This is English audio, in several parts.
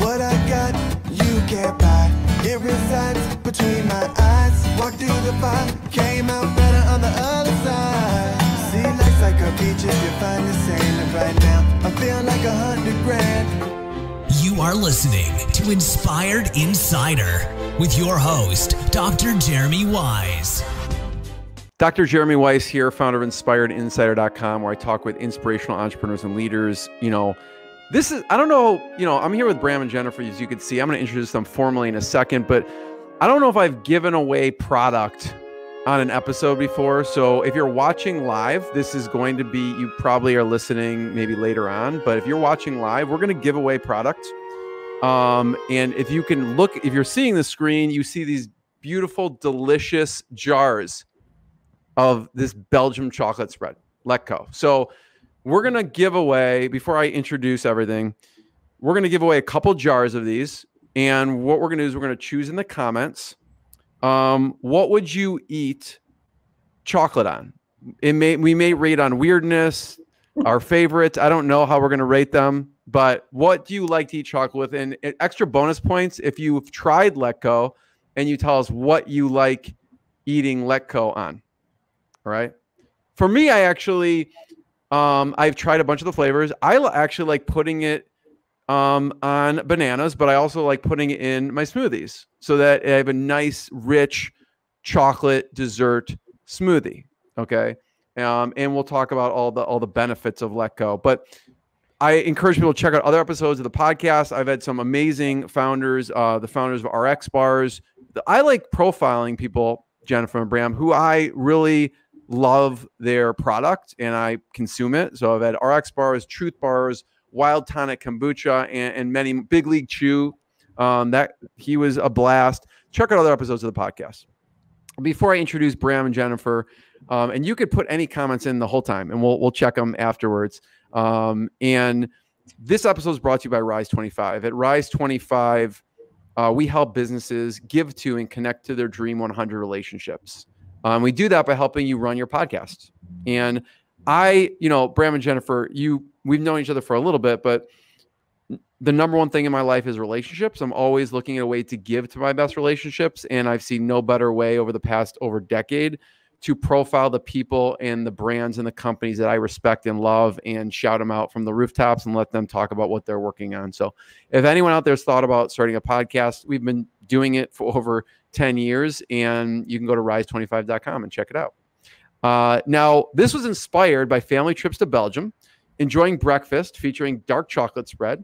What I got, you can't buy. It resides between my eyes. Walked through the fire, came out better on the other side. See, life's like a beach if you find the sailing right now. I'm feeling like $100,000. You are listening to Inspired Insider with your host, Dr. Jeremy Weisz. Dr. Jeremy Weisz here, founder of InspiredInsider.com, where I talk with inspirational entrepreneurs and leaders. You know, this is, I don't know, you know, I'm here with Bram and Jennifer, as you can see. I'm going to introduce them formally in a second, but I don't know if I've given away product on an episode before. So if you're watching live, this is going to be, you probably are listening maybe later on, but if you're watching live, we're going to give away product. And if you can look, if you're seeing the screen, you see these beautiful, delicious jars of this Belgium chocolate spread, Lekkco. So we're going to give away, before I introduce everything, we're going to give away a couple jars of these. And what we're going to do is we're going to choose in the comments, what would you eat chocolate on? We may rate on weirdness, our favorites. I don't know how we're going to rate them, but what do you like to eat chocolate with? And extra bonus points if you've tried Lekkco and you tell us what you like eating Lekkco on. All right. For me, I actually, I've tried a bunch of the flavors. I actually like putting it on bananas, but I also like putting it in my smoothies so that I have a nice, rich chocolate dessert smoothie. Okay. And we'll talk about all the benefits of Lekkco. But I encourage people to check out other episodes of the podcast. I've had some amazing founders, the founders of RX bars. I like profiling people, Jennifer and Bram, who I really love their product and I consume it. So I've had RX bars, truth bars, wild tonic kombucha, and many. Big League Chew, that he was a blast. Check out other episodes of the podcast. Before I introduce Bram and Jennifer, and you could put any comments in the whole time, and we'll check them afterwards. And this episode is brought to you by Rise 25. At Rise 25, we help businesses give to and connect to their Dream 100 relationships. We do that by helping you run your podcast. And I, you know, Bram and Jennifer, we've known each other for a little bit, but the number one thing in my life is relationships. I'm always looking at a way to give to my best relationships. And I've seen no better way over the past over decade to profile the people and the brands and the companies that I respect and love and shout them out from the rooftops and let them talk about what they're working on. So if anyone out there's thought about starting a podcast, we've been doing it for over 10 years and you can go to Rise25.com and check it out. Now, this was inspired by family trips to Belgium, enjoying breakfast featuring dark chocolate spread.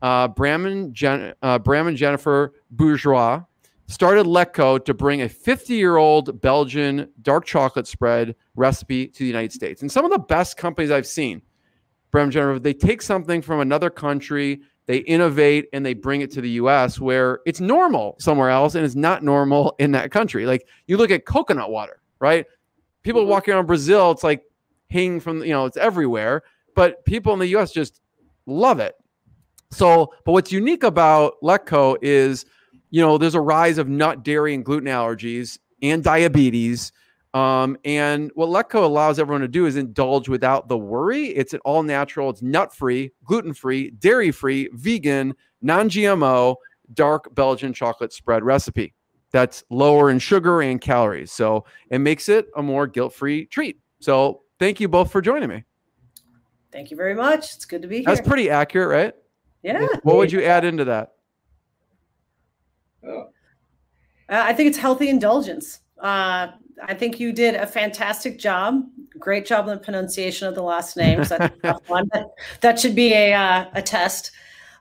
Bram and Jennifer Bourgeois started Lekkco to bring a 50-year-old Belgian dark chocolate spread recipe to the United States. And some of the best companies I've seen, Bram and Jennifer, they take something from another country, they innovate, and they bring it to the U.S. where it's normal somewhere else and it's not normal in that country. Like, you look at coconut water, right? People walking around Brazil, it's like hanging from, you know, it's everywhere. But people in the U.S. just love it. So, but what's unique about Lekkco is, you know, there's a rise of nut, dairy, and gluten allergies and diabetes. And what Lekkco allows everyone to do is indulge without the worry. It's an all natural. It's nut-free, gluten-free, dairy-free, vegan, non-GMO, dark Belgian chocolate spread recipe that's lower in sugar and calories. So it makes it a more guilt-free treat. So thank you both for joining me. Thank you very much. It's good to be here. That's pretty accurate, right? Yeah. What would you add into that? Oh. I think it's healthy indulgence. I think you did a fantastic job. Great job on the pronunciation of the last names. I think that should be a test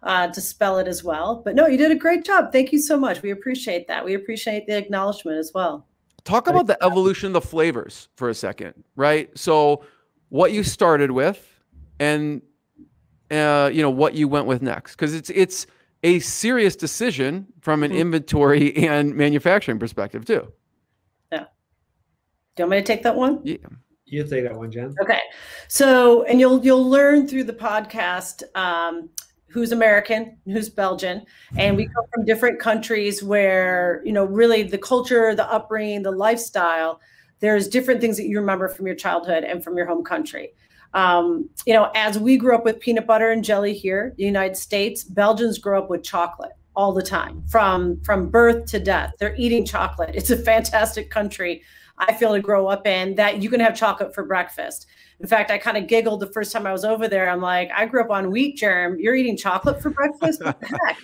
to spell it as well. But no, you did a great job. Thank you so much. We appreciate that. We appreciate the acknowledgement as well. Talk about the evolution of the flavors for a second, right? So what you started with, and, you know, what you went with next, because it's a serious decision from an inventory and manufacturing perspective too. Yeah. Do you want me to take that one? Yeah. You take that one, Jen. Okay. So, and you'll learn through the podcast, who's American, who's Belgian, and we come from different countries where, you know, really the culture, the upbringing, the lifestyle, there's different things that you remember from your childhood and from your home country. You know, as we grew up with peanut butter and jelly here, the United States, Belgians grow up with chocolate all the time, from birth to death. They're eating chocolate. It's a fantastic country, I feel, to grow up in, that you can have chocolate for breakfast. In fact, I kind of giggled the first time I was over there. I'm like, I grew up on wheat germ. You're eating chocolate for breakfast? What the heck?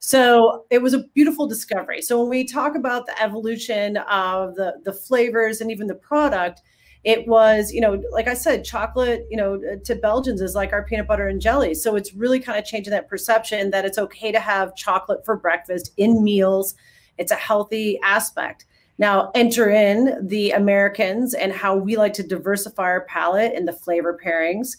So it was a beautiful discovery. So when we talk about the evolution of the flavors and even the product, it was, you know, like I said, chocolate, you know, to Belgians is like our peanut butter and jelly. So it's really kind of changing that perception that it's okay to have chocolate for breakfast in meals. It's a healthy aspect. Now enter in the Americans and how we like to diversify our palate and the flavor pairings.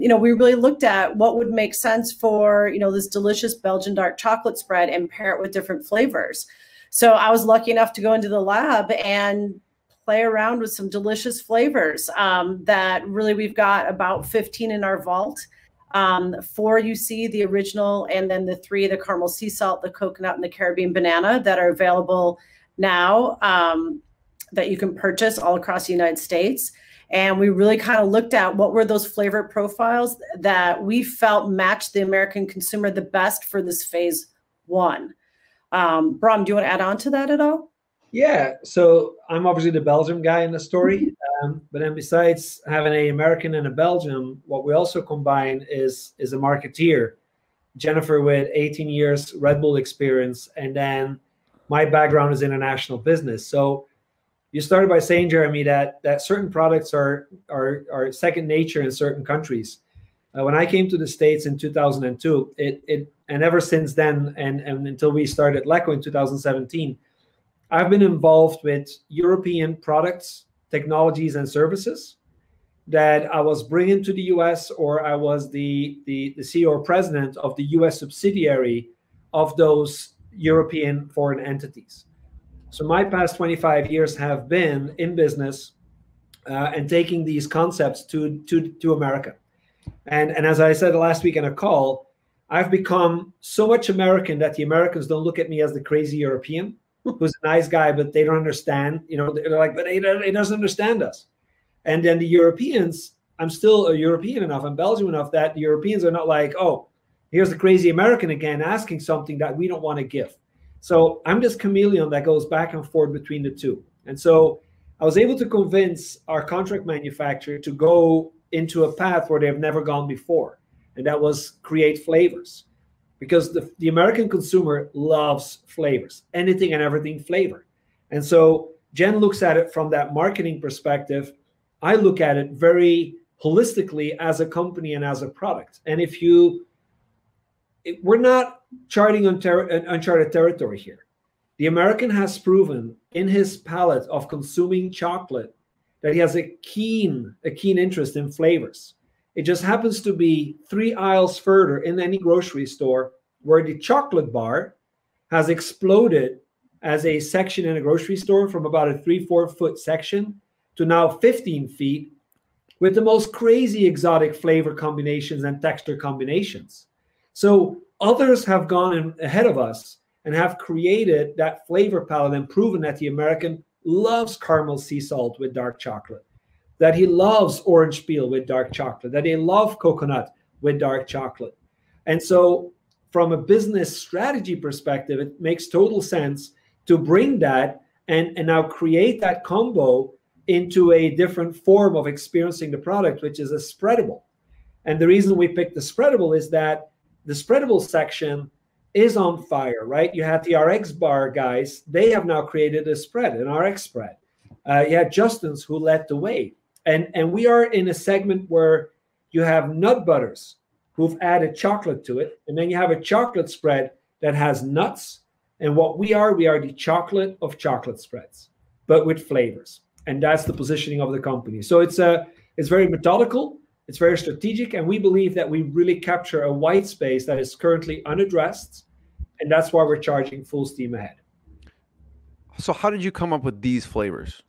You know, we really looked at what would make sense for, you know, this delicious Belgian dark chocolate spread and pair it with different flavors. So I was lucky enough to go into the lab and play around with some delicious flavors that really we've got about 15 in our vault. 4 you see, the original, and then the 3, the caramel sea salt, the coconut, and the Caribbean banana that are available now that you can purchase all across the United States. And we really kind of looked at what were those flavor profiles that we felt matched the American consumer the best for this phase 1. Bram, do you want to add on to that at all? Yeah, so I'm obviously the Belgium guy in the story, but then besides having an American and a Belgian, what we also combine is a marketeer. Jennifer with 18 years Red Bull experience, and then my background is international business. So you started by saying, Jeremy, that certain products are second nature in certain countries. When I came to the States in 2002, and ever since then, and until we started Lekkco in 2017, I've been involved with European products, technologies, and services that I was bringing to the US, or I was the CEO or president of the US subsidiary of those European foreign entities. So my past 25 years have been in business and taking these concepts to America. And as I said last week in a call, I've become so much American that the Americans don't look at me as the crazy European who's a nice guy, but they don't understand. You know, they're like, but he doesn't understand us. And then the Europeans, I'm still a European enough, I'm Belgian enough that the Europeans are not like, oh, here's the crazy American again asking something that we don't want to give. So I'm this chameleon that goes back and forth between the two. And so I was able to convince our contract manufacturer to go into a path where they've never gone before. And that was create flavors, because the American consumer loves flavors, anything and everything flavor. And so Jen looks at it from that marketing perspective. I look at it very holistically as a company and as a product. And if you we're not charting uncharted territory here. The American has proven in his palate of consuming chocolate that he has a keen interest in flavors. It just happens to be 3 aisles further in any grocery store where the chocolate bar has exploded as a section in a grocery store from about a 3-4 foot section to now 15 feet with the most crazy exotic flavor combinations and texture combinations. So others have gone ahead of us and have created that flavor palette and proven that the American loves caramel sea salt with dark chocolate, that he loves orange peel with dark chocolate, that they love coconut with dark chocolate. And so from a business strategy perspective, it makes total sense to bring that and now create that combo into a different form of experiencing the product, which is a spreadable. And the reason we picked the spreadable is that the spreadable section is on fire, right? You had the RX bar guys. They have now created a spread, an RX spread. You had Justin's who led the way. And we are in a segment where you have nut butters who've added chocolate to it. And then you have a chocolate spread that has nuts. And what we are the chocolate of chocolate spreads, but with flavors. And that's the positioning of the company. So it's very methodical. It's very strategic, and we believe that we really capture a white space that is currently unaddressed, and that's why we're charging full steam ahead. So how did you come up with these flavors?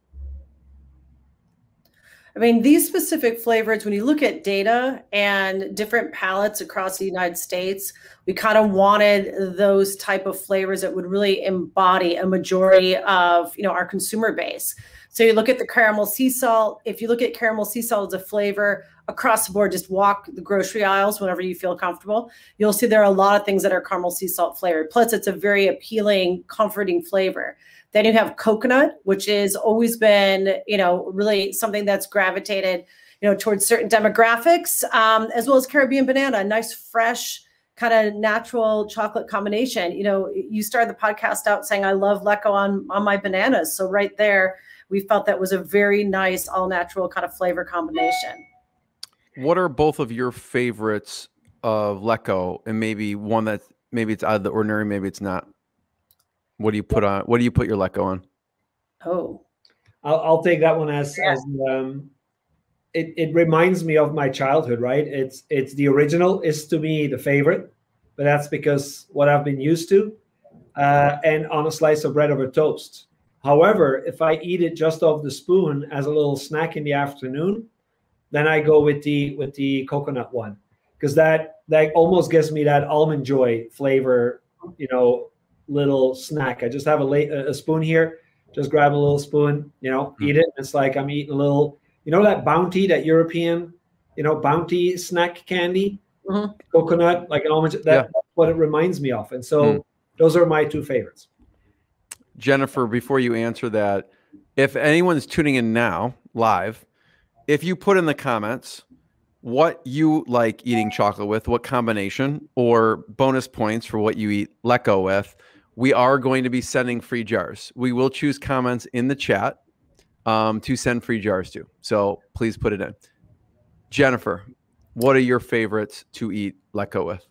I mean, these specific flavors, when you look at data and different palettes across the United States, we kind of wanted those type of flavors that would really embody a majority of, you know, our consumer base. So you look at the caramel sea salt. If you look at caramel sea salt as a flavor across the board, just walk the grocery aisles whenever you feel comfortable. You'll see there are a lot of things that are caramel sea salt flavored. Plus, it's a very appealing, comforting flavor. Then you have coconut, which has always been, you know, really something that's gravitated, you know, towards certain demographics, as well as Caribbean banana, a nice, fresh, kind of natural chocolate combination. You know, you started the podcast out saying, I love Lekkco on my bananas. So right there, we felt that was a very nice, all natural kind of flavor combination. What are both of your favorites of Lekkco, and maybe one that maybe it's out of the ordinary, maybe it's not? What do you put on? What do you put your Lekkco on? Oh, I'll take that one as it reminds me of my childhood, right? It's the original is to me the favorite, but that's because what I've been used to, and on a slice of bread over toast. However, if I eat it just off the spoon as a little snack in the afternoon, then I go with the coconut one, because that almost gives me that almond joy flavor, you know, little snack. I just have a spoon here, just grab a little spoon, you know, eat it. It's like I'm eating a little, you know, that Bounty, that European, you know, Bounty snack candy, coconut, like an almond. That's what it reminds me of. And so those are my two favorites. Jennifer, before you answer that, if anyone's tuning in now live, if you put in the comments what you like eating chocolate with, what combination, or bonus points for what you eat Lekkco with, we are going to be sending free jars. We will choose comments in the chat to send free jars to. So please put it in. Jennifer, what are your favorites to eat Lekkco with?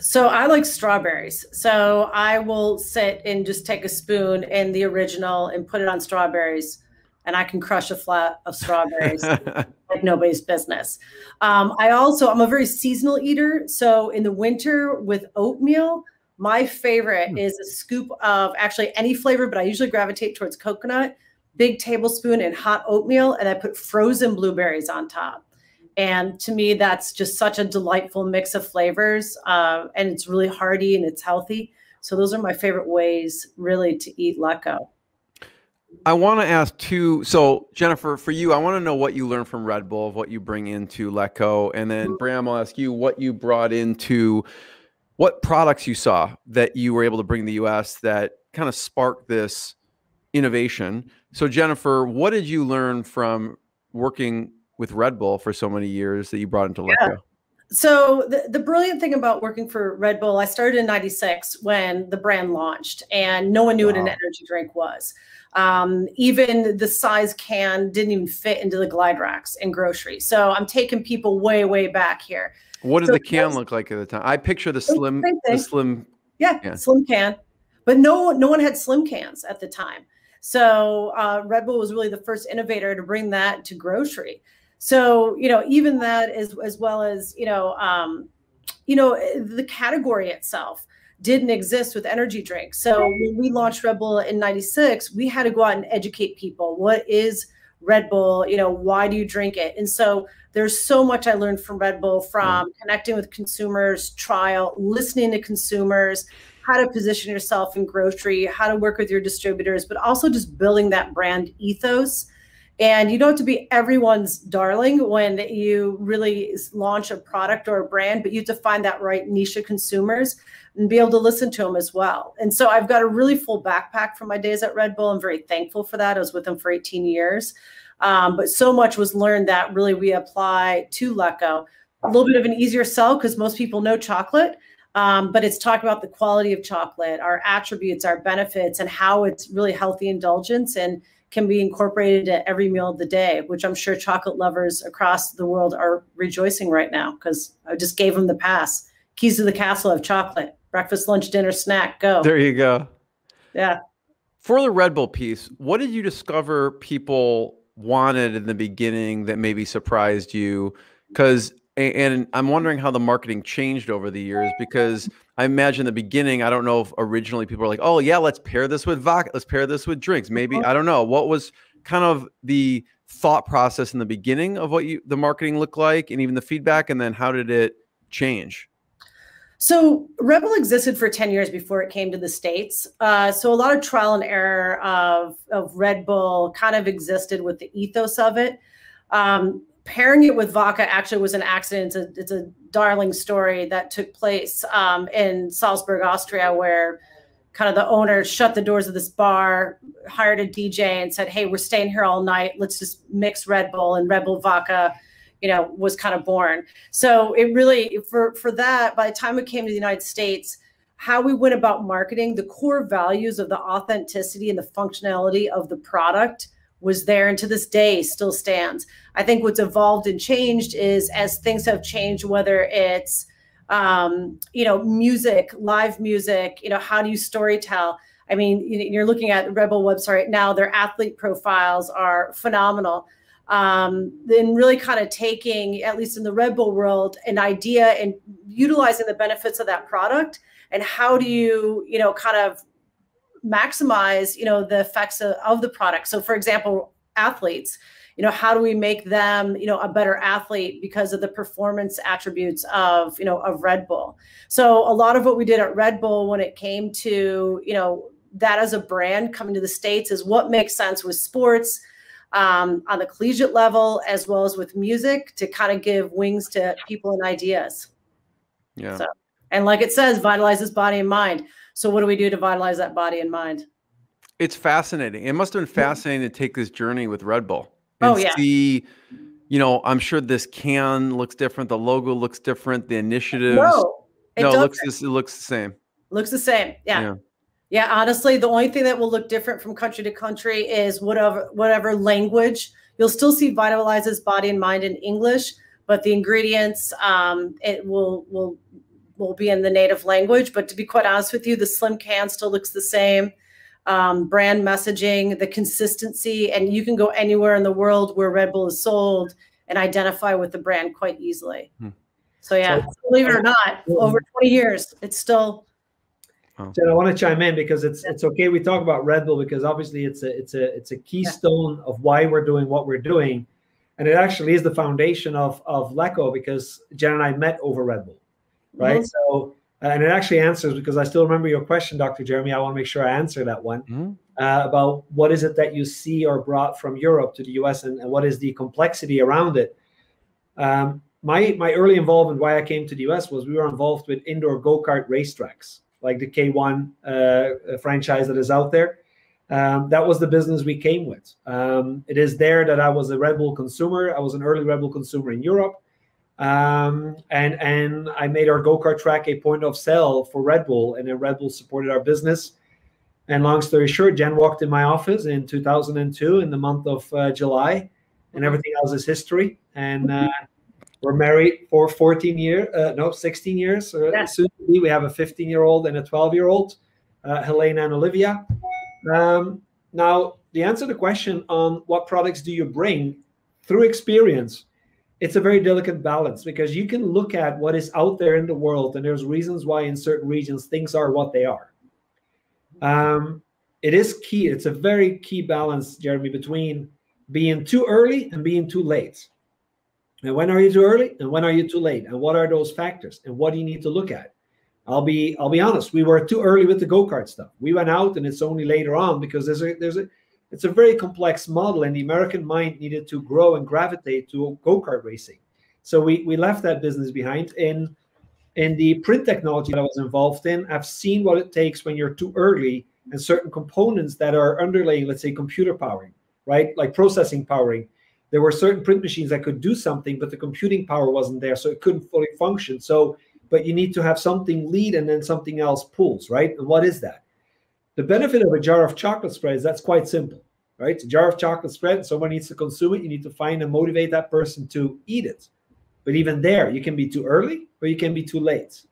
So I like strawberries. So I will sit and just take a spoon and the original and put it on strawberries, and I can crush a flat of strawberries like nobody's business. I'm a very seasonal eater. So in the winter with oatmeal, my favorite is a scoop of actually any flavor, but I usually gravitate towards coconut, big tablespoon in hot oatmeal, and I put frozen blueberries on top. And to me, that's just such a delightful mix of flavors. And it's really hearty and it's healthy. So those are my favorite ways really to eat Lekkco. I want to ask too. So Jennifer, for you, I want to know what you learned from Red Bull, what you bring into Lekkco. And then Bram, I'll ask you what you brought into, what products you saw that you were able to bring to the US that kind of sparked this innovation. So Jennifer, what did you learn from working with Red Bull for so many years that you brought into Lekkco? Yeah. So the brilliant thing about working for Red Bull, I started in 96 when the brand launched, and no one knew what an energy drink was. Even the size can didn't even fit into the glide racks in groceries. So I'm taking people way, way back here. What did the can look like at the time? I picture the slim can, but no one had slim cans at the time. So Red Bull was really the first innovator to bring that to grocery. So, you know, even that as well as, you know, the category itself didn't exist with energy drinks. So when we launched Red Bull in 96, we had to go out and educate people. What is Red Bull? You know, why do you drink it? And so there's so much I learned from Red Bull, from connecting with consumers, trial, listening to consumers, how to position yourself in grocery, how to work with your distributors, but also just building that brand ethos. And you don't have to be everyone's darling when you really launch a product or a brand, but you have to find that right niche of consumers and be able to listen to them as well. And so I've got a really full backpack from my days at Red Bull. I'm very thankful for that. I was with them for 18 years. But so much was learned that really we apply to Lekkco. A little bit of an easier sell because most people know chocolate, but it's talking about the quality of chocolate, our attributes, our benefits, and how it's really healthy indulgence and can be incorporated at every meal of the day, which I'm sure chocolate lovers across the world are rejoicing right now, because I just gave them the pass. Keys to the castle of chocolate, breakfast, lunch, dinner, snack, go. There you go. Yeah. For the Red Bull piece, what did you discover people wanted in the beginning that maybe surprised you? Because, and I'm wondering how the marketing changed over the years, because I imagine the beginning, I don't know if originally people were like, oh yeah, let's pair this with vodka, let's pair this with drinks. Maybe, I don't know. What was kind of the thought process in the beginning of what the marketing looked like, and even the feedback, and then how did it change? So Rebel existed for 10 years before it came to the States. So a lot of trial and error of Red Bull kind of existed with the ethos of it. Pairing it with vodka actually was an accident. It's a darling story that took place in Salzburg, Austria, where kind of the owner shut the doors of this bar, hired a DJ and said, hey, we're staying here all night. Let's just mix Red Bull, and Red Bull vodka, you know, was kind of born. So it really, for that, by the time it came to the United States, how we went about marketing, the core values of the authenticity and the functionality of the product was there, and to this day still stands. I think what's evolved and changed is as things have changed, whether it's, you know, music, live music, you know, how do you storytell? I mean, you're looking at the Rebel website right now, their athlete profiles are phenomenal. Then really kind of taking, at least in the Red Bull world, an idea and utilizing the benefits of that product. And how do you, you know, kind of maximize, you know, the effects of the product. So for example, athletes, you know, how do we make them, you know, a better athlete because of the performance attributes of, you know, of Red Bull. So a lot of what we did at Red Bull when it came to, you know, that as a brand coming to the States is what makes sense with sports, on the collegiate level, as well as with music, to kind of give wings to people and ideas. Yeah. So, and like it says, vitalizes body and mind. So what do we do to vitalize that body and mind? It's fascinating. It must have been fascinating to take this journey with Red Bull and see, you know, I'm sure this can looks different. The logo looks different. The initiatives. It looks the same. Looks the same. Yeah. Yeah, honestly, the only thing that will look different from country to country is whatever language. You'll still see vitalizes body and mind in English, but the ingredients it will be in the native language. But to be quite honest with you, the slim can still looks the same. Brand messaging, the consistency, and you can go anywhere in the world where Red Bull is sold and identify with the brand quite easily. So yeah, so, believe it or not, over 20 years, it's still. So I want to chime in because it's okay. We talk about Red Bull because obviously it's a keystone of why we're doing what we're doing, and it actually is the foundation of Lekkco because Jen and I met over Red Bull, right? So and it actually answers because I still remember your question, Dr. Jeremy. I want to make sure I answer that one about what is it that you see or brought from Europe to the U.S. and what is the complexity around it. My early involvement, why I came to the U.S., was we were involved with indoor go-kart racetracks, like the K1 franchise that is out there. That was the business we came with. It is there that I was a Red Bull consumer. I was an early Red Bull consumer in Europe. And I made our go-kart track a point of sale for Red Bull, and then Red Bull supported our business. And long story short, Jen walked in my office in 2002 in the month of July, and everything else is history. And we're married for 16 years. Soon to be, we have a 15-year-old and a 12-year-old, Helena and Olivia. Now, the answer to the question on what products do you bring through experience, it's a very delicate balance because you can look at what is out there in the world, and there's reasons why in certain regions things are what they are. It is key. It's a very key balance, Jeremy, between being too early and being too late. And when are you too early and when are you too late? And what are those factors and what do you need to look at? I'll be honest. We were too early with the go-kart stuff. We went out, and it's only later on because it's a very complex model, and the American mind needed to grow and gravitate to go-kart racing. So we left that business behind. In the print technology that I was involved in, I've seen what it takes when you're too early and certain components that are underlaying, let's say, computer powering, right? Like processing powering. There were certain print machines that could do something, but the computing power wasn't there, so it couldn't fully function. So, but you need to have something lead and then something else pulls, right? And what is that? The benefit of a jar of chocolate spread is that's quite simple, right? It's a jar of chocolate spread. Someone needs to consume it. You need to find and motivate that person to eat it. But even there, you can be too early or you can be too late.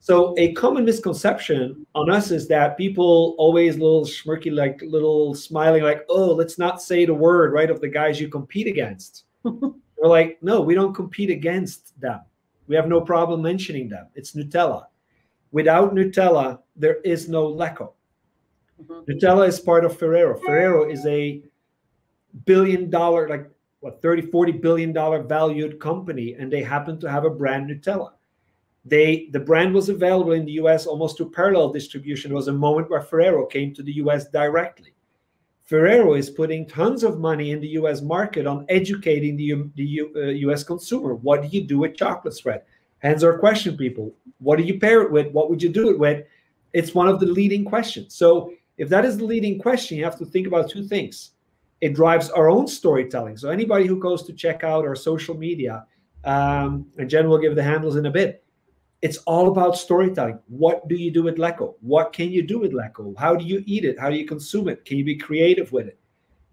So a common misconception on us is that people always little smirky, like little smiling, like, oh, let's not say the word, right, of the guys you compete against. We're like, no, we don't compete against them. We have no problem mentioning them. It's Nutella. Without Nutella, there is no Lekkco. Nutella is part of Ferrero. Ferrero is a $1 billion, like what, $30, $40 billion valued company, and they happen to have a brand Nutella. The brand was available in the U.S. almost through parallel distribution. It was a moment where Ferrero came to the U.S. directly. Ferrero is putting tons of money in the U.S. market on educating the U.S. consumer. What do you do with chocolate spread? Answer a question, people. What do you pair it with? What would you do it with? It's one of the leading questions. So if that is the leading question, you have to think about two things. It drives our own storytelling. So anybody who goes to check out our social media, and Jen will give the handles in a bit, it's all about storytelling. What do you do with Lekkco? What can you do with Lekkco? How do you eat it? How do you consume it? Can you be creative with it?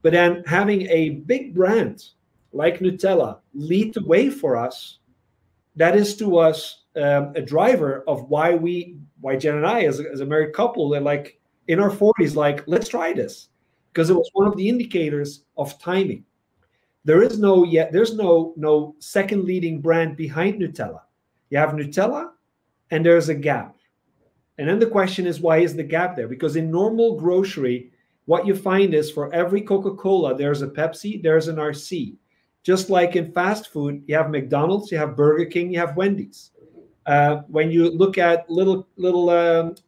But then having a big brand like Nutella lead the way for us, that is to us a driver of why Jen and I as a married couple, they're like in our 40s, like, let's try this. Because it was one of the indicators of timing. There is no second leading brand behind Nutella. You have Nutella and there's a gap. And then the question is, why is the gap there? Because in normal grocery, what you find is for every Coca-Cola, there's a Pepsi, there's an RC. Just like in fast food, you have McDonald's, you have Burger King, you have Wendy's. When you look at little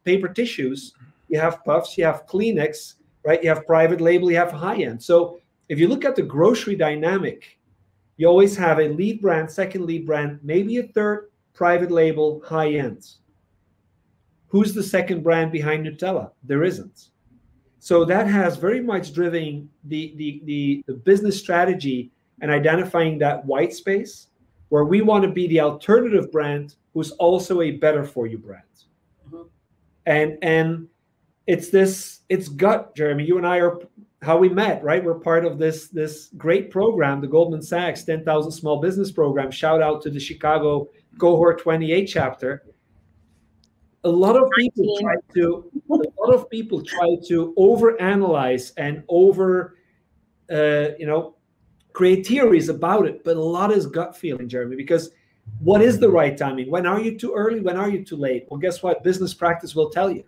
paper tissues, you have Puffs, you have Kleenex, right? You have private label, you have high-end. So if you look at the grocery dynamic, you always have a lead brand, second lead brand, maybe a third, private label, high-end. Who's the second brand behind Nutella? There isn't. So that has very much driven the business strategy and identifying that white space where we want to be the alternative brand who's also a better for you brand. Mm-hmm. And it's gut, Jeremy. You and I are how we met, right? We're part of this great program, the Goldman Sachs 10,000 Small Business Program. Shout out to the Chicago Cohort 28 chapter. A lot of people try to overanalyze and create theories about it, but a lot is gut feeling, Jeremy, because what is the right timing? When are you too early? When are you too late? Well, guess what? Business practice will tell you.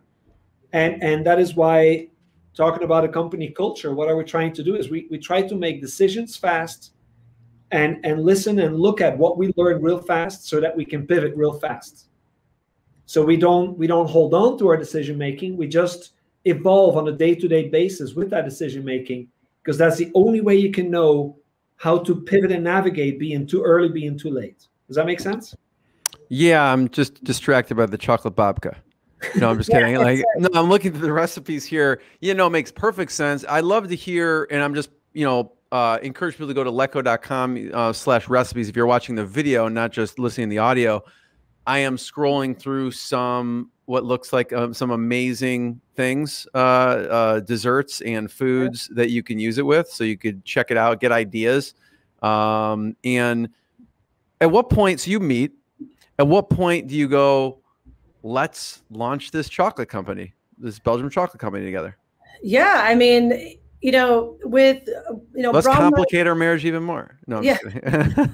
And that is why, talking about a company culture, what are we trying to do is we try to make decisions fast and listen and look at what we learn real fast so that we can pivot real fast. So we don't hold on to our decision making. We just evolve on a day-to-day basis with that decision making, because that's the only way you can know how to pivot and navigate being too early, being too late. Does that make sense? Yeah, I'm just distracted by the chocolate babka. No, I'm just kidding. I'm looking at the recipes here. It makes perfect sense. I love to hear, and I'm just, encourage people to go to Lekkco.com /recipes if you're watching the video and not just listening to the audio. I am scrolling through what looks like some amazing things, desserts and foods that you can use it with. So you could check it out, get ideas. And at what point, so you meet, at what point do you go, let's launch this chocolate company, this Belgian chocolate company together? Yeah, I mean, let's complicate our marriage even more. No, I'm just kidding.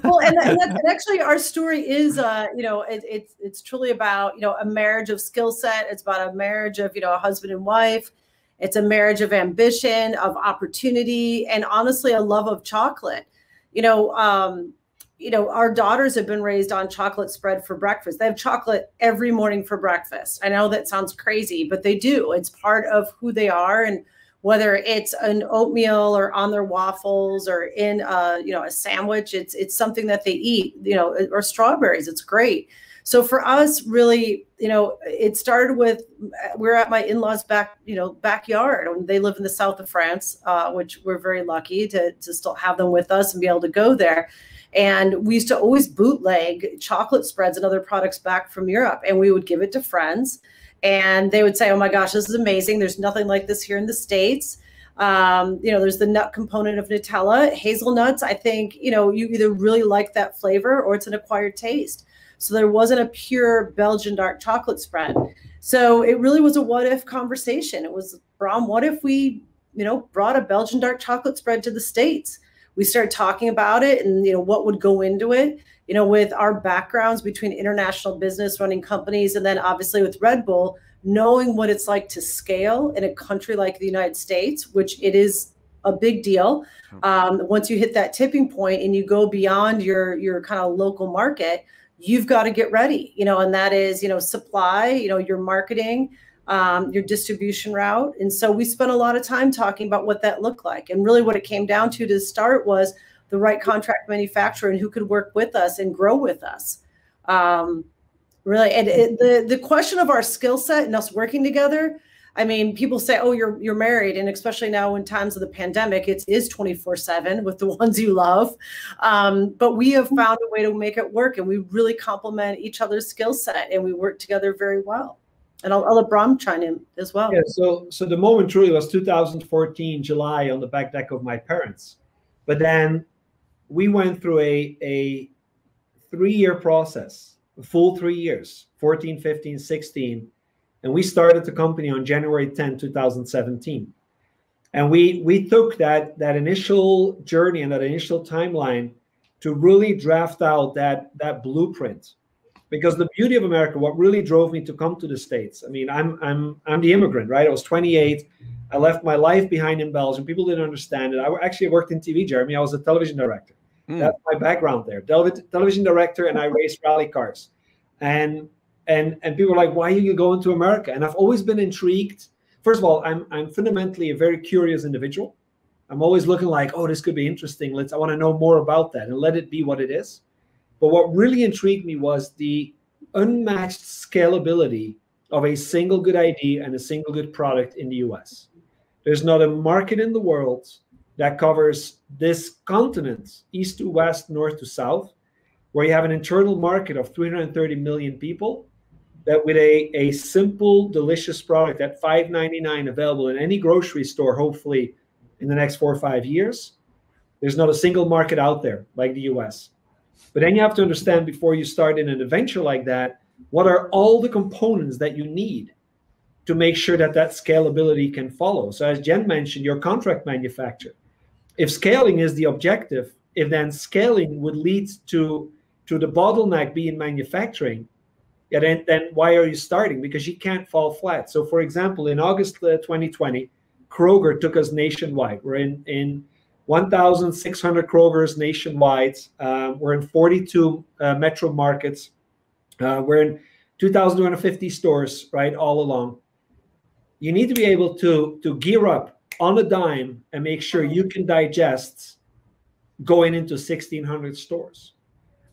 Well, and actually our story is, it's truly about, a marriage of skill set. It's about a marriage of, a husband and wife. It's a marriage of ambition, of opportunity, and honestly, a love of chocolate. Our daughters have been raised on chocolate spread for breakfast. They have chocolate every morning for breakfast. I know that sounds crazy, but they do. It's part of who they are. And whether it's an oatmeal or on their waffles or in a sandwich, it's something that they eat, or strawberries. It's great. So for us, really, it started with, we're at my in-laws' backyard. They live in the south of France, which we're very lucky to still have them with us and be able to go there. And we used to always bootleg chocolate spreads and other products back from Europe. And we would give it to friends. And they would say, oh, my gosh, this is amazing. There's nothing like this here in the States. There's the nut component of Nutella. Hazelnuts, I think, you either really like that flavor or it's an acquired taste. So there wasn't a pure Belgian dark chocolate spread. So it really was a what if conversation. It was, Bram, what if we, brought a Belgian dark chocolate spread to the States? We started talking about it and, what would go into it, with our backgrounds between international business running companies and then obviously with Red Bull, knowing what it's like to scale in a country like the United States, which it is a big deal. Once you hit that tipping point and you go beyond your kind of local market, you've got to get ready, and that is, supply, your marketing, your distribution route. And so we spent a lot of time talking about what that looked like. And really what it came down to start was the right contract manufacturer and who could work with us and grow with us. Really. And the question of our skill set and us working together, I mean, people say, oh, you're married. And especially now in times of the pandemic, it is 24/7 with the ones you love. But we have found a way to make it work. And we really complement each other's skill set. And we work together very well. And I'll let Bram chime in as well. Yeah, so the moment truly was 2014, July, on the back deck of my parents. But then we went through a 3-year process, a full 3 years, 14, 15, 16. And we started the company on January 10, 2017. And we took that initial journey and that initial timeline to really draft out that blueprint. Because the beauty of America, what really drove me to come to the States, I mean, I'm the immigrant, right? I was 28. I left my life behind in Belgium. People didn't understand it. I actually worked in TV, Jeremy. I was a television director. That's my background there. Television director, and I raced rally cars. And people are like, why are you going to America? And I've always been intrigued. First of all, I'm fundamentally a very curious individual. I'm always looking like, oh, this could be interesting. I want to know more about that and let it be what it is. But what really intrigued me was the unmatched scalability of a single good idea and a single good product in the US. There's not a market in the world that covers this continent, east to west, north to south, where you have an internal market of 330 million people that with a simple, delicious product at $5.99 available in any grocery store, hopefully in the next 4 or 5 years, there's not a single market out there like the US. But then you have to understand, before you start in an adventure like that, what are all the components that you need to make sure that scalability can follow. So as Jen mentioned, your contract manufacturer. If scaling is the objective, if then scaling would lead to the bottleneck being manufacturing, then why are you starting? Because you can't fall flat. So for example, in August 2020, Kroger took us nationwide. We're in 1,600 Krogers nationwide. We're in 42 metro markets. We're in 2,250 stores, right, all along. You need to be able to gear up on a dime and make sure you can digest going into 1,600 stores.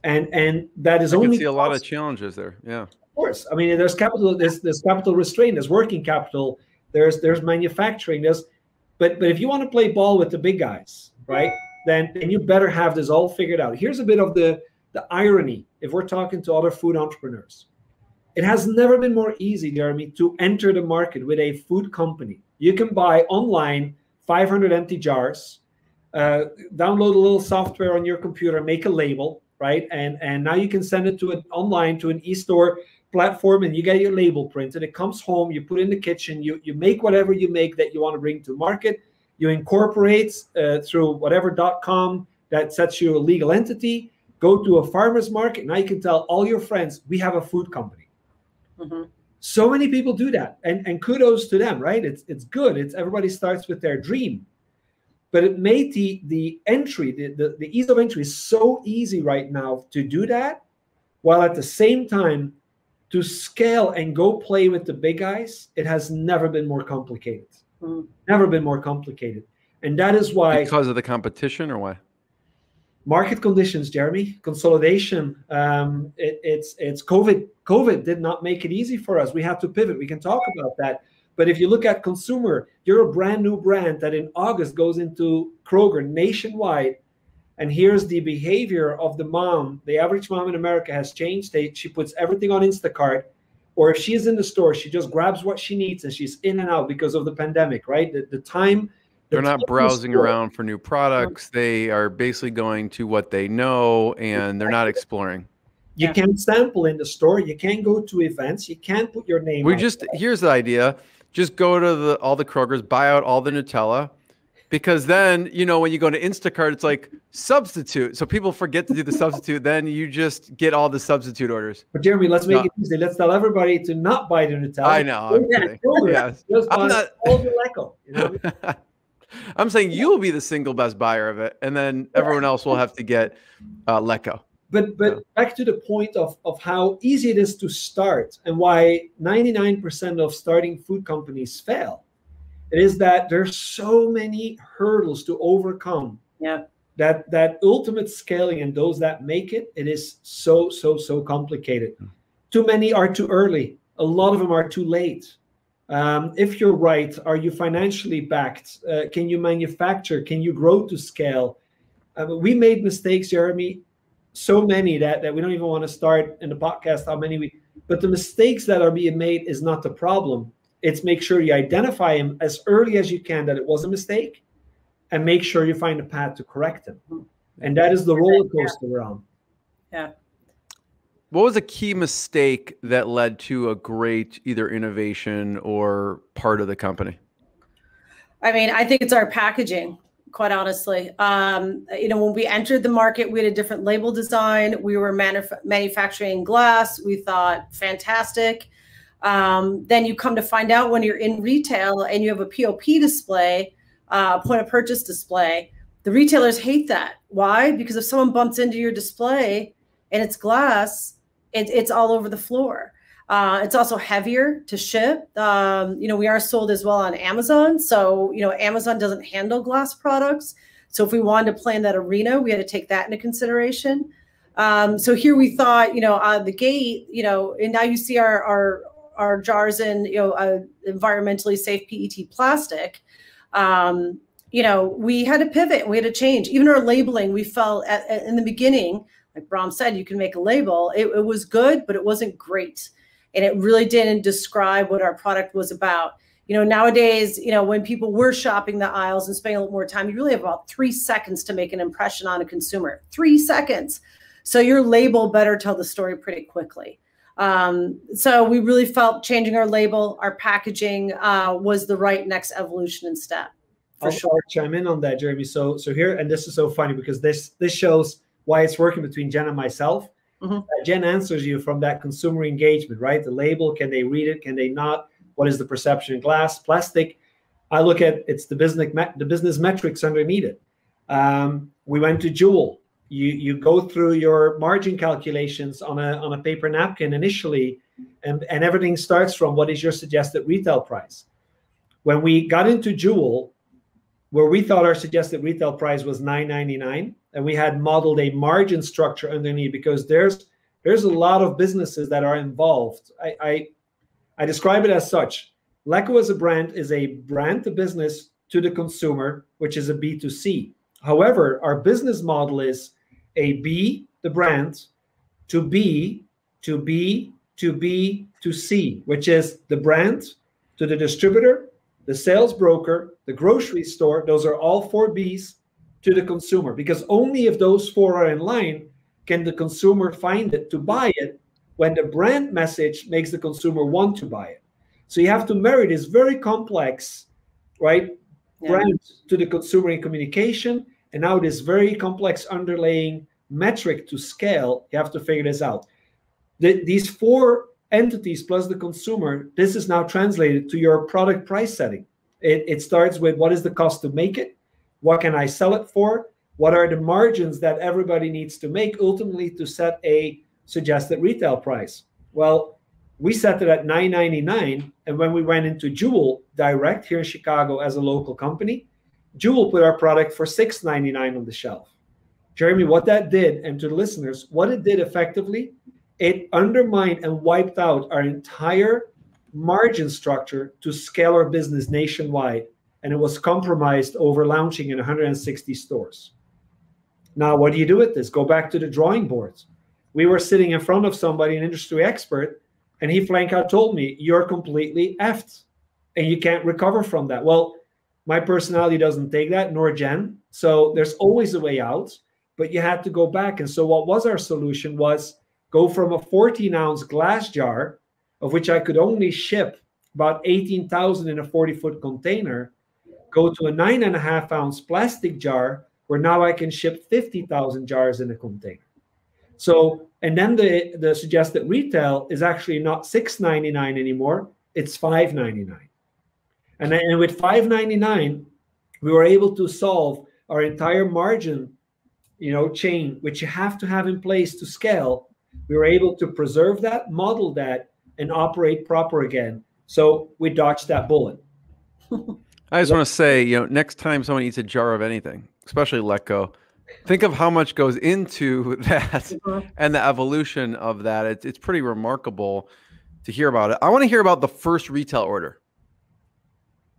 And that is only— I can see a lot of challenges there, yeah. Of course. I mean, there's capital restraint, there's working capital, there's manufacturing, But if you want to play ball with the big guys, right, then you better have this all figured out. Here's a bit of the irony if we're talking to other food entrepreneurs. It has never been more easy, Jeremy, to enter the market with a food company. You can buy online 500 empty jars, download a little software on your computer, make a label, right? And now you can send it online to an e-store platform, and you get your label printed. It comes home, you put it in the kitchen, you make whatever you make that you want to bring to market. You incorporate through whatever.com that sets you a legal entity, go to a farmer's market. Now you can tell all your friends, we have a food company. Mm-hmm. So many people do that, and kudos to them, right? It's good. Everybody starts with their dream. But it made the entry, the ease of entry is so easy right now to do that, while at the same time, to scale and go play with the big guys, it has never been more complicated. Mm. Never been more complicated. And that is why— Because of the competition, or why? Market conditions, Jeremy. Consolidation. It's COVID. COVID did not make it easy for us. We have to pivot. We can talk about that. But if you look at consumer, you're a brand new brand that in August goes into Kroger nationwide. And here's the behavior of the mom. The average mom in America has changed. She puts everything on Instacart, or if she is in the store, she just grabs what she needs and she's in and out because of the pandemic, right? The time. They're not browsing around for new products. They are basically going to what they know, and they're not exploring. You can't sample in the store. You can't go to events. You can't put your name. Here's the idea. Just go to all the Krogers, buy out all the Nutella. Because then, when you go to Instacart, it's like substitute. So people forget to do the substitute. Then you just get all the substitute orders. But Jeremy, let's make it easy. Let's tell everybody to not buy the Nutella. I know. I'm kidding. All the Lekkco, I'm saying you'll be the single best buyer of it. And then everyone else will have to get Lekkco. But back to the point of how easy it is to start and why 99% of starting food companies fail. It is that there's so many hurdles to overcome. Yeah. That ultimate scaling and those that make it, it is so, so, so complicated. Mm. Too many are too early. A lot of them are too late. If you're right, are you financially backed? Can you manufacture? Can you grow to scale? We made mistakes, Jeremy, so many that we don't even want to start in the podcast how many we, but the mistakes that are being made is not the problem. It's make sure you identify them as early as you can that it was a mistake and make sure you find a path to correct them. And that is the roller coaster we're on. Yeah. What was a key mistake that led to a great either innovation or part of the company? I mean, I think it's our packaging. Quite honestly, when we entered the market, we had a different label design. We were manufacturing glass. We thought fantastic. Then you come to find out when you're in retail and you have a POP display, point of purchase display, the retailers hate that. Why? Because if someone bumps into your display and it's glass, it's all over the floor. It's also heavier to ship. We are sold as well on Amazon. So, Amazon doesn't handle glass products. So if we wanted to play in that arena, we had to take that into consideration. So here we thought, out of the gate, and now you see our jars in, environmentally safe PET plastic. We had to pivot. We had to change. Even our labeling, we felt in the beginning, like Bram said, you can make a label. It was good, but it wasn't great. And it really didn't describe what our product was about. Nowadays, when people were shopping the aisles and spending a little more time, you really have about 3 seconds to make an impression on a consumer. 3 seconds. So your label better tell the story pretty quickly. So we really felt changing our label, our packaging was the right next evolution and step. I'll chime in on that, Jeremy. So here, and this is so funny because this shows why it's working between Jen and myself. Jen answers you from that consumer engagement, right? The label, can they read it? Can they not? What is the perception? Glass, plastic. I look at it's the business metrics underneath it. We went to Jewel. You go through your margin calculations on a paper napkin initially, and everything starts from what is your suggested retail price. When we got into Jewel, where we thought our suggested retail price was $9.99, and we had modeled a margin structure underneath because there's a lot of businesses that are involved. I describe it as such. Lekkco as a brand is a brand to business to the consumer, which is a B2C. However, our business model is a B, the brand, to B, to B, to B, to C, which is the brand to the distributor, the sales broker, the grocery store. Those are all 4 Bs to the consumer, because only if those 4 are in line can the consumer find it to buy it when the brand message makes the consumer want to buy it. So you have to marry this very complex, right, brand to the consumer in communication, and now this very complex underlying metric to scale. You have to figure this out. These 4 entities plus the consumer, this is now translated to your product price setting. It starts with what is the cost to make it? What can I sell it for? What are the margins that everybody needs to make ultimately to set a suggested retail price? Well, we set it at $9.99. And when we went into Jewel direct here in Chicago as a local company, Jewel put our product for $6.99 on the shelf. Jeremy, what that did, and to the listeners, what it did effectively, it undermined and wiped out our entire margin structure to scale our business nationwide. And it was compromised over launching in 160 stores. Now, what do you do with this? Go back to the drawing boards. We were sitting in front of somebody, an industry expert, and he flat out told me, you're completely effed and you can't recover from that. Well, my personality doesn't take that, nor Jen. So there's always a way out, but you had to go back. And so what was our solution was go from a 14-ounce glass jar, of which I could only ship about 18,000 in a 40-foot container, go to a 9.5-ounce plastic jar where now I can ship 50,000 jars in a container. So, and then the suggested retail is actually not $6.99 anymore, it's $5.99. And with $5.99, we were able to solve our entire margin chain, which you have to have in place to scale, we were able to preserve that, model that, and operate proper again. So we dodged that bullet. I just want to say, next time someone eats a jar of anything, especially Lekkco, think of how much goes into that and the evolution of that. It's pretty remarkable to hear about it. I want to hear about the first retail order.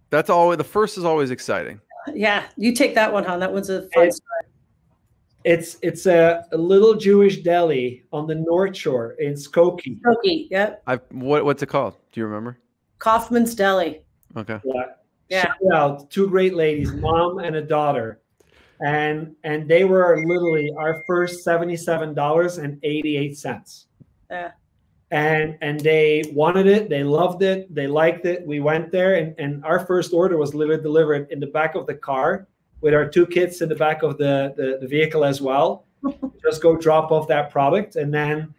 That's always, the first is always exciting. Yeah, you take that one, huh? That one's a fun story. It's a little Jewish deli on the North Shore in Skokie. Skokie, yep. What's it called? Do you remember? Kaufman's Deli. Okay. Yeah. Shout out, two great ladies, mom and a daughter. And they were literally our first $77.88. Yeah. And they wanted it. They loved it. They liked it. We went there, and our first order was literally delivered in the back of the car with our two kids in the back of the vehicle as well. Just go drop off that product. And then,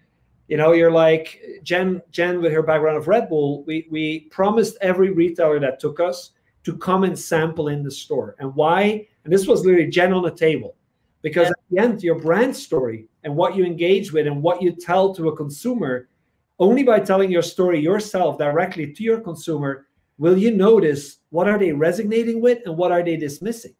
you're like Jen with her background of Red Bull, we promised every retailer that took us to come and sample in the store. And why? And this was literally Jen on the table. Because at the end, your brand story and what you engage with and what you tell to a consumer, only by telling your story yourself directly to your consumer will you notice what are they resonating with and what are they dismissing,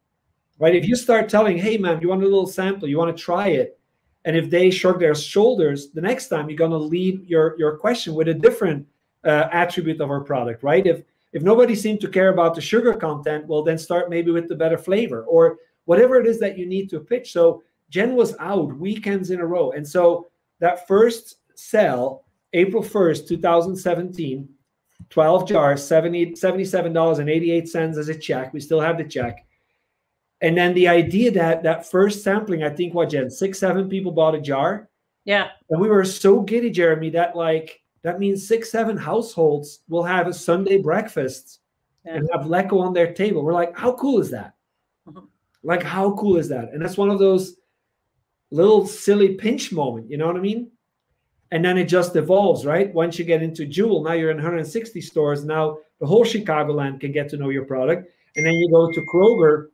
right? If you start telling, hey, man, you want a little sample, you want to try it, and if they shrug their shoulders, the next time you're going to lead your question with a different attribute of our product, right? If nobody seemed to care about the sugar content, well, then start maybe with the better flavor or whatever it is that you need to pitch. So Jen was out weekends in a row. And so that first sale, April 1st, 2017, 12 jars, $77.88 as a check. We still have the check. And then the idea that first sampling, I think, what, Jen, 6, 7 people bought a jar? Yeah. And we were so giddy, Jeremy, that means 6, 7 households will have a Sunday breakfast and have Lekkco on their table. We're like, how cool is that? Like, how cool is that? And that's one of those little silly pinch moment, you know what I mean? And then it just evolves, right? Once you get into Jewel, now you're in 160 stores. Now the whole Chicagoland can get to know your product. And then you go to Kroger.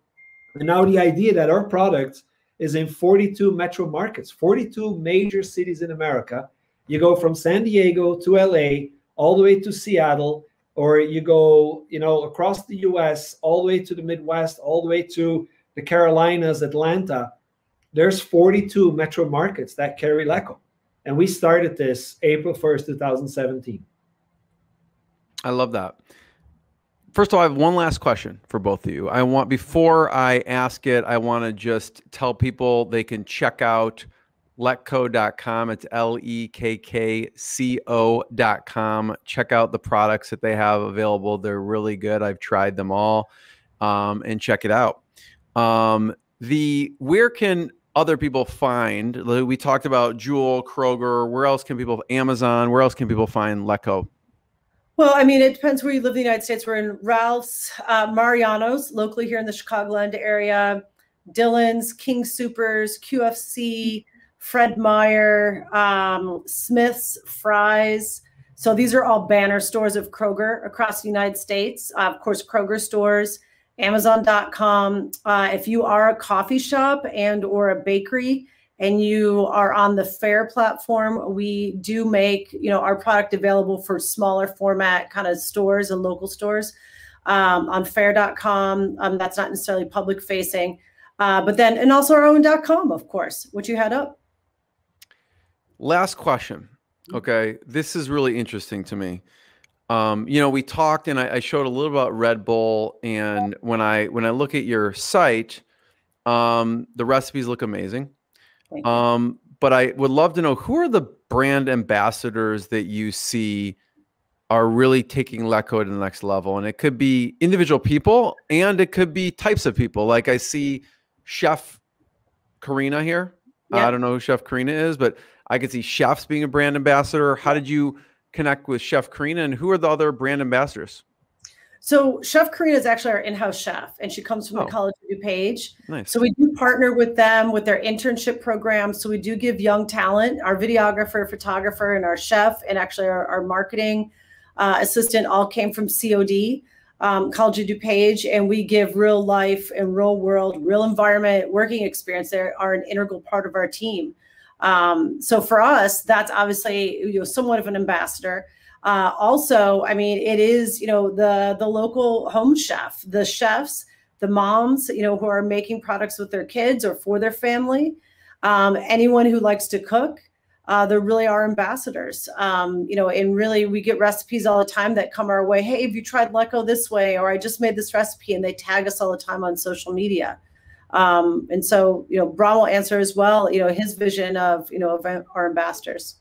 And now the idea that our product is in 42 metro markets, 42 major cities in America. You go from San Diego to LA, all the way to Seattle, or you go, across the US, all the way to the Midwest, all the way to the Carolinas, Atlanta. There's 42 metro markets that carry Lekkco. And we started this April 1st, 2017. I love that. First of all, I have one last question for both of you. Before I ask it, I want to just tell people they can check out Lekkco.com. It's Lekkco.com. Check out the products that they have available. They're really good. I've tried them all. And check it out. Where can other people find? We talked about Jewel, Kroger. Where else can people? Amazon. Where else can people find Lekkco? Well, I mean, it depends where you live in the United States. We're in Ralph's, Mariano's, locally here in the Chicagoland area, Dillon's, King Soopers, QFC, Fred Meyer, Smith's, Fry's. So these are all banner stores of Kroger across the United States. Of course, Kroger stores, Amazon.com. If you are a coffee shop and or a bakery, and you are on the FAIR platform, we do make our product available for smaller format kind of stores and local stores on FAIR.com. That's not necessarily public facing, but then, and also our own.com, of course, which you had up. Last question. Okay. This is really interesting to me. We talked and I showed a little about Red Bull, and when I look at your site, the recipes look amazing. But I would love to know, who are the brand ambassadors that you see are really taking Lekkco to the next level? And it could be individual people and it could be types of people. Like I see Chef Karina here. Yeah. I don't know who Chef Karina is, but I could see chefs being a brand ambassador. How did you connect with Chef Karina, and who are the other brand ambassadors? So Chef Karina is actually our in-house chef, and she comes from the College of DuPage. Nice. So we do partner with them with their internship program. So we do give young talent, our videographer, photographer, and our chef, and actually our marketing assistant all came from COD. College of DuPage, and we give real life and real world, real environment working experience. They are an integral part of our team. So for us, that's obviously, you know, somewhat of an ambassador. Also, I mean, it is, you know, the local home chef, the chefs, the moms, you know, who are making products with their kids or for their family, anyone who likes to cook, they really are ambassadors, you know, and really we get recipes all the time that come our way. Hey, have you tried Lekkco this way? Or I just made this recipe, and they tag us all the time on social media. And so, you know, Bram will answer as well, you know, his vision of, you know, of our ambassadors.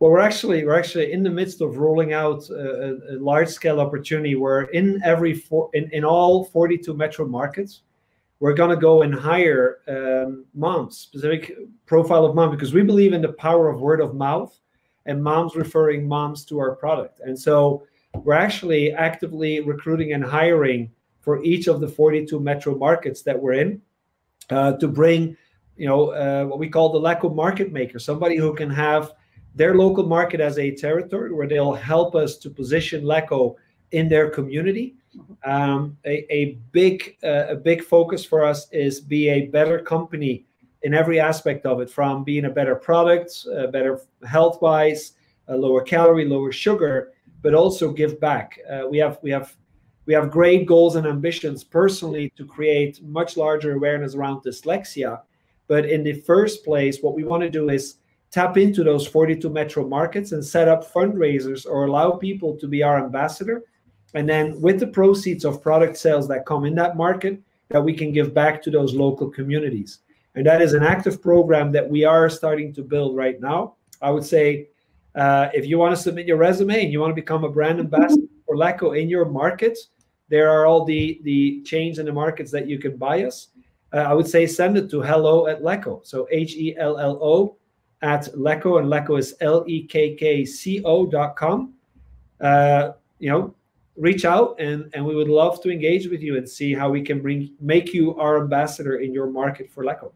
Well, we're actually in the midst of rolling out a large-scale opportunity where in all 42 metro markets, we're going to go and hire moms, specific profile of mom, because we believe in the power of word of mouth and moms referring moms to our product. And so we're actually actively recruiting and hiring for each of the 42 metro markets that we're in to bring, you know, what we call the Lekkco market maker, somebody who can have their local market as a territory where they'll help us to position Lekkco in their community. A big focus for us is be a better company in every aspect of it, from being a better product, better health-wise, lower calorie, lower sugar, but also give back. We have great goals and ambitions personally to create much larger awareness around dyslexia. But in the first place, what we want to do is tap into those 42 metro markets and set up fundraisers or allow people to be our ambassador. And then with the proceeds of product sales that come in that market, that we can give back to those local communities. And that is an active program that we are starting to build right now. I would say if you want to submit your resume and you want to become a brand ambassador for Lekkco in your markets, there are all the chains in the markets that you can buy us. I would say send it to hello@Lekkco. So HELLO. At Lekkco, and Lekkco is LEKKCO.com. You know, reach out, and we would love to engage with you and see how we can make you our ambassador in your market for Lekkco.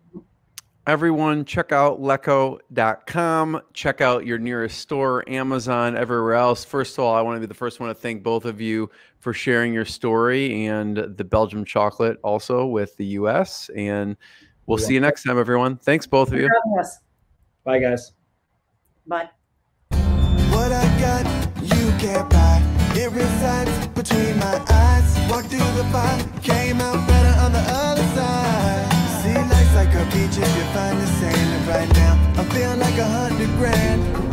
Everyone, check out Lekkco.com. Check out your nearest store, Amazon, everywhere else. First of all, I want to be the first one to thank both of you for sharing your story and the Belgium chocolate also with the U.S. And we'll see you next time, everyone. Thanks, both of you. Yes. Bye, guys. Bye. What I got, you can't buy. It resides between my eyes. Walked through the fire, came out better on the other side. See, life's like a beach if you find the sailing right now. I feel like 100 grand.